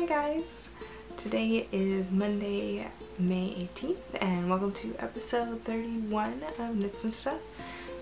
Hi guys! Today is Monday, May 18th, and welcome to episode 31 of Knits and Stuff.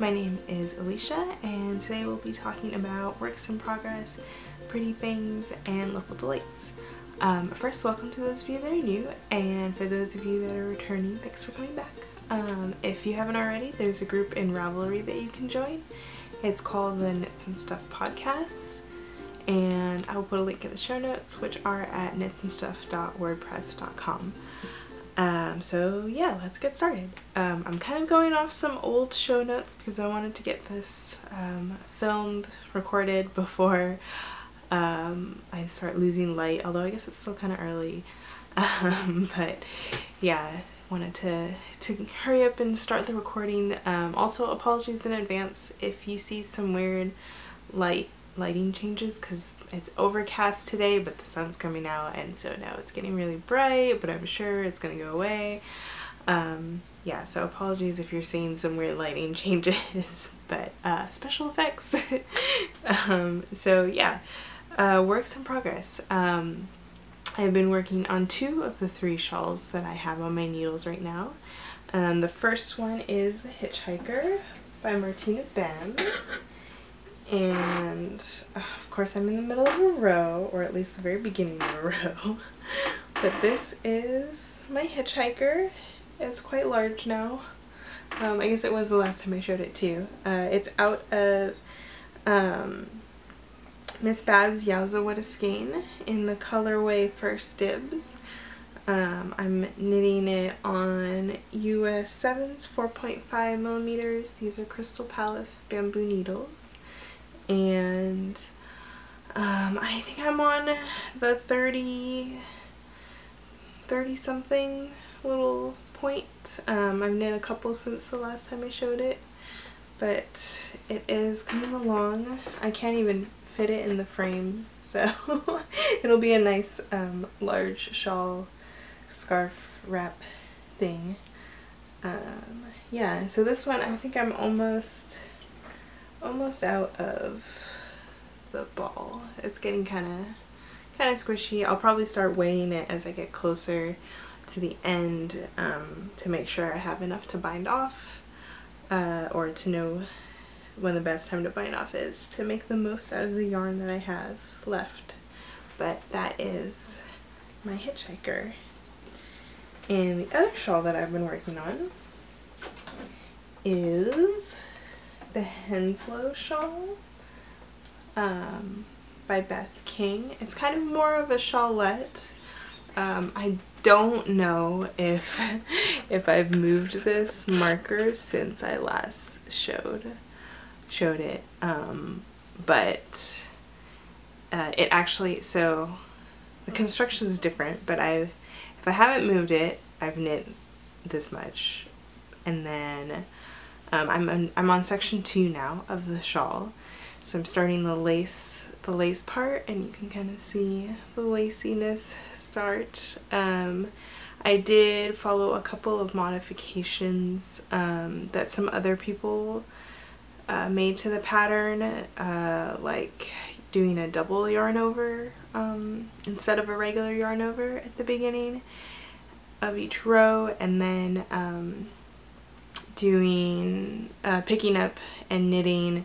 My name is Alicia, and today we'll be talking about works in progress, pretty things, and local delights. First, welcome to those of you that are new, and for those of you that are returning, thanks for coming back. If you haven't already, there's a group in Ravelry that you can join. It's called the Knits and Stuff Podcast, and I'll put a link in the show notes, which are at knitsandstuff.wordpress.com. So yeah, let's get started. I'm kind of going off some old show notes because I wanted to get this recorded before I start losing light, although I guess it's still kind of early. But yeah, wanted to hurry up and start the recording. Also, apologies in advance if you see some weird lighting changes, because it's overcast today but the sun's coming out, and so now it's getting really bright, but I'm sure it's gonna go away. Yeah, so apologies if you're seeing some weird lighting changes, but special effects. So yeah, works in progress. I've been working on two of the three shawls that I have on my needles right now. The first one is The Hitchhiker by Martina Bem. And of course I'm in the middle of a row, or at least the very beginning of a row. But this is my Hitchhiker. It's quite large now. I guess it was the last time I showed it to you. It's out of Miss Babs Yowza What a Skein in the colorway First Dibs. I'm knitting it on US 7s 4.5mm. These are Crystal Palace bamboo needles. And I think I'm on the 30 something little point. I've knit a couple since the last time I showed it, but it is coming along. I can't even fit it in the frame, so it'll be a nice large shawl scarf wrap thing. Yeah, so this one I think I'm almost out of the ball. It's getting kind of squishy. I'll probably start weighing it as I get closer to the end, to make sure I have enough to bind off, or to know when the best time to bind off is to make the most out of the yarn that I have left. But that is my Hitchhiker. And the other shawl that I've been working on is the Henslow shawl by Beth King. It's kind of more of a shawlette. I don't know if I've moved this marker since I last showed it, but it actually, so the construction is different, but if I haven't moved it, I've knit this much, and then I'm on section 2 now of the shawl, so I'm starting the lace part, and you can kind of see the laciness start. I did follow a couple of modifications that some other people made to the pattern, like doing a double yarn over instead of a regular yarn over at the beginning of each row, and then picking up and knitting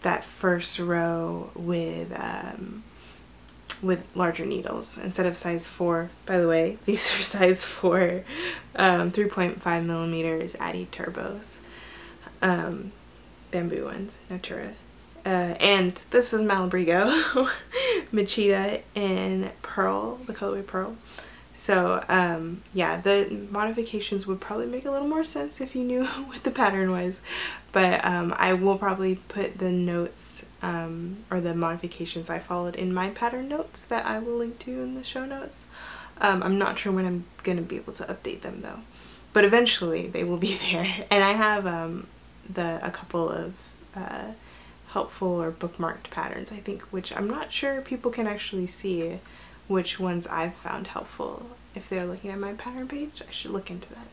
that first row with larger needles instead of size 4. By the way, these are size 4 3.5mm Addi turbos, bamboo ones, Natura, and this is Malabrigo Machida in Pearl, the colorway Pearl. So yeah, the modifications would probably make a little more sense if you knew what the pattern was, but I will probably put the notes, or the modifications I followed, in my pattern notes that I will link to in the show notes. I'm not sure when I'm going to be able to update them though, but eventually they will be there, and I have a couple of helpful or bookmarked patterns, I think, which I'm not sure people can actually see which ones I've found helpful. If they're looking at my pattern page, I should look into that.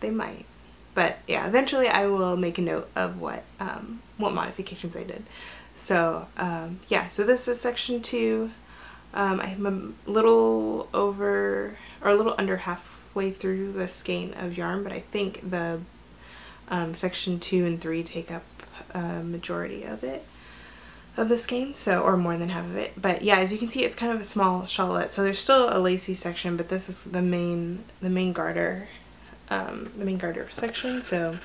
They might. But yeah, eventually I will make a note of what modifications I did. So yeah, so this is section 2 I'm a little over, or a little under halfway through the skein of yarn, but I think the section 2 and 3 take up a majority of it, of the skein, so, or more than half of it. But yeah, as you can see, it's kind of a small shawlette, so there's still a lacy section, but this is the main garter section, so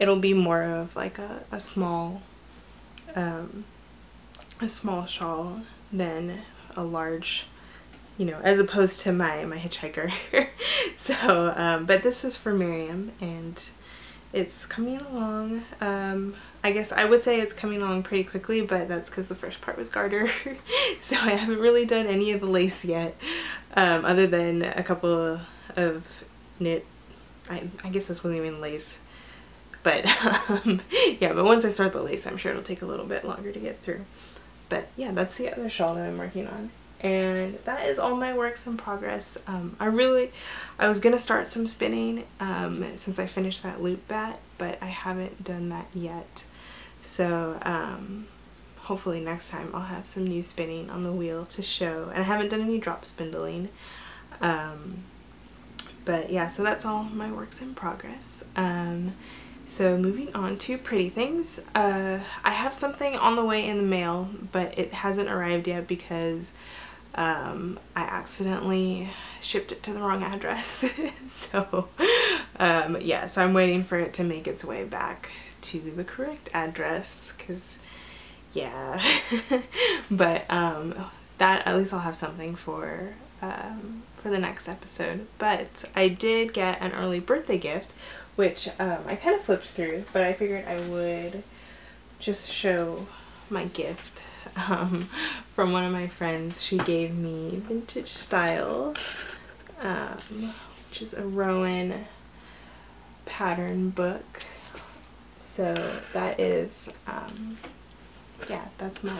it'll be more of like a small shawl than a large, you know, as opposed to my hitchhiker. So but this is for Miriam, and it's coming along. I guess I would say it's coming along pretty quickly, but that's because the first part was garter. So I haven't really done any of the lace yet, other than a couple of knit, I guess this wasn't even lace, but yeah, but once I start the lace, I'm sure it'll take a little bit longer to get through. But yeah, that's the other shawl that I'm working on. And that is all my works in progress. I was gonna start some spinning since I finished that loop bat, but I haven't done that yet. So hopefully next time I'll have some new spinning on the wheel to show. And I haven't done any drop spindling. But yeah, so that's all my works in progress. So moving on to pretty things. I have something on the way in the mail, but it hasn't arrived yet because I accidentally shipped it to the wrong address. So yeah, so I'm waiting for it to make its way back to the correct address, because yeah. But that, at least I'll have something for the next episode. But I did get an early birthday gift, which I kind of flipped through, but I figured I would just show my gift from one of my friends. She gave me Vintage Style, which is a Rowan pattern book. So that is, yeah, that's my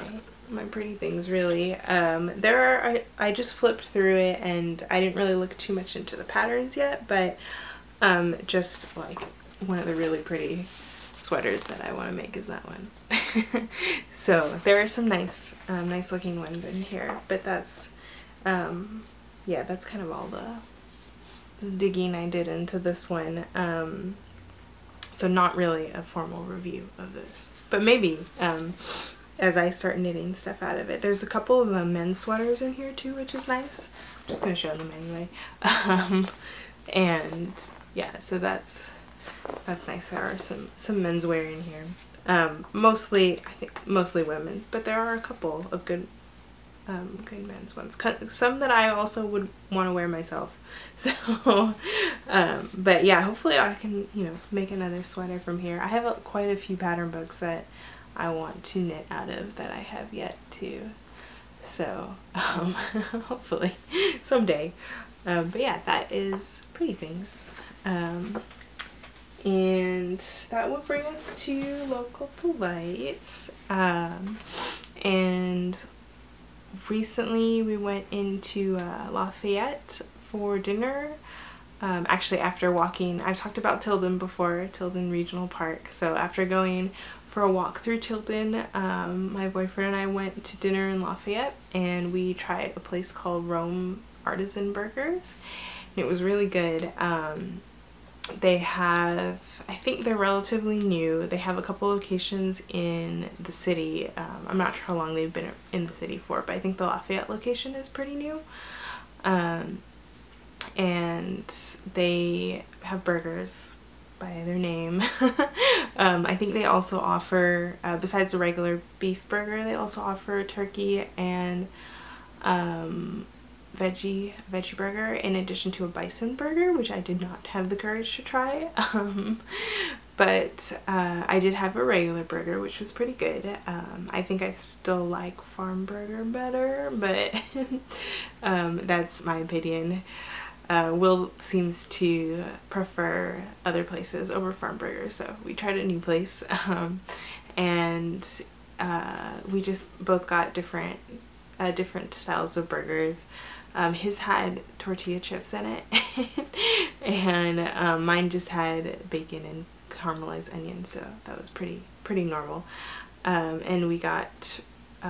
pretty things, really. I just flipped through it, and I didn't really look too much into the patterns yet, but just like one of the really pretty sweaters that I want to make is that one. So there are some nice nice looking ones in here, but that's yeah, that's kind of all the digging I did into this one. So not really a formal review of this, but maybe as I start knitting stuff out of it. There's a couple of men's sweaters in here too, which is nice. I'm just gonna show them anyway. And yeah, so that's nice. There are some menswear in here. Mostly, I think mostly women's, but there are a couple of good men's ones. Some that I also would want to wear myself. So, but yeah, hopefully I can, you know, make another sweater from here. I have quite a few pattern books that I want to knit out of that I have yet to. So, hopefully someday. But yeah, that is pretty things. And that will bring us to local delights. And recently we went into Lafayette for dinner. Actually, after walking, I've talked about Tilden before, Tilden Regional Park. So after going for a walk through Tilden, my boyfriend and I went to dinner in Lafayette, and we tried a place called Rome Artisan Burgers, and it was really good. They have, I think they're relatively new. They have a couple locations in the city. I'm not sure how long they've been in the city for, but I think the Lafayette location is pretty new. And they have burgers by their name. I think they also offer, besides the regular beef burger, they also offer turkey and veggie burger, in addition to a bison burger, which I did not have the courage to try. But I did have a regular burger, which was pretty good. I think I still like Farm Burger better, but that's my opinion. Will seems to prefer other places over Farm Burger, so we tried a new place. We just both got different styles of burgers. His had tortilla chips in it, and mine just had bacon and caramelized onions, so that was pretty normal. And we got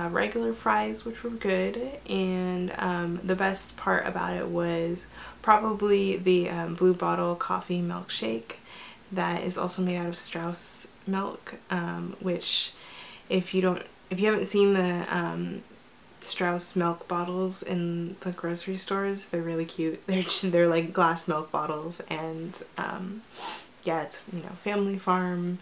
regular fries, which were good, and the best part about it was probably the Blue Bottle coffee milkshake that is also made out of Strauss milk, which if you haven't seen the Strauss milk bottles in the grocery stores, they're really cute. They're like glass milk bottles, and yeah, it's, you know, family farm,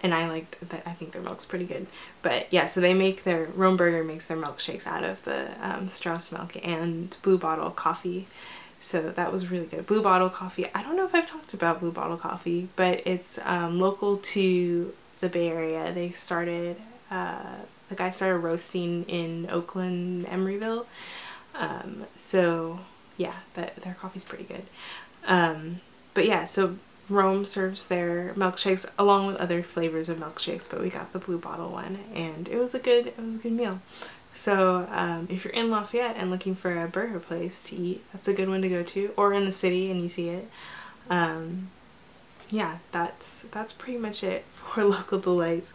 and I liked that. I think their milk's pretty good. But yeah, so they make their, Rome Burger makes their milkshakes out of the Strauss milk and Blue Bottle coffee. So that was really good. Blue Bottle coffee, I don't know if I've talked about Blue Bottle coffee, but it's local to the Bay Area. They started, the guy started roasting in Oakland, Emeryville. So yeah, their coffee's pretty good. But yeah, so Rome serves their milkshakes along with other flavors of milkshakes, but we got the Blue Bottle one, and it was a good meal. So if you're in Lafayette and looking for a burger place to eat, that's a good one to go to, or in the city and you see it. Yeah, that's pretty much it for local delights.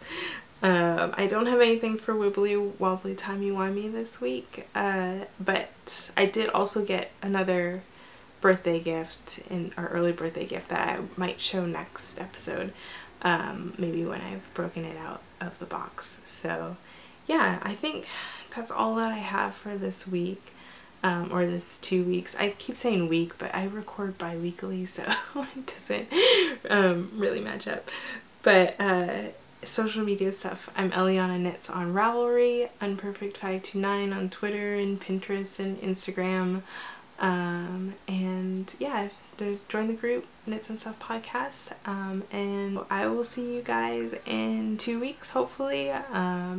I don't have anything for Wibbly Wobbly Timey Wimey this week, but I did also get another birthday gift, in our early birthday gift, that I might show next episode, maybe when I've broken it out of the box. So yeah, I think that's all that I have for this week, or this 2 weeks. I keep saying week, but I record bi-weekly, so it doesn't really match up. But social media stuff, I'm Eliana Knits on Ravelry, Unperfect529 on Twitter and Pinterest and Instagram. And yeah, join the group Knits and Stuff podcast, and I will see you guys in 2 weeks, hopefully.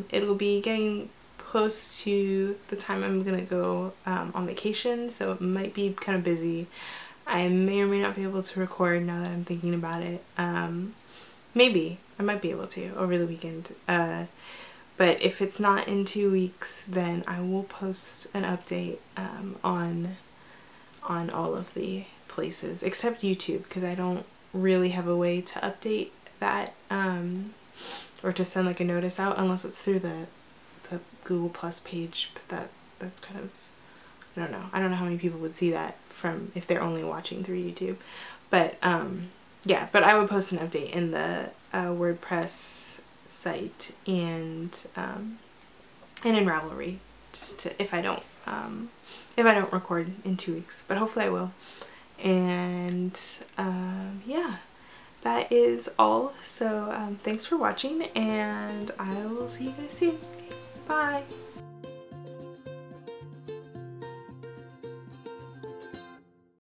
It'll be getting close to the time I'm gonna go on vacation, so it might be kind of busy. I may or may not be able to record, now that I'm thinking about it. Maybe I might be able to over the weekend, but if it's not in 2 weeks, then I will post an update on all of the places except YouTube, because I don't really have a way to update that, or to send like a notice out, unless it's through the Google+ page. But that's kind of, I don't know how many people would see that from, if they're only watching through YouTube. But yeah, but I would post an update in the WordPress site and in Ravelry, just to, if I don't record in 2 weeks, but hopefully I will. And yeah, that is all. So thanks for watching, and I will see you guys soon. Bye!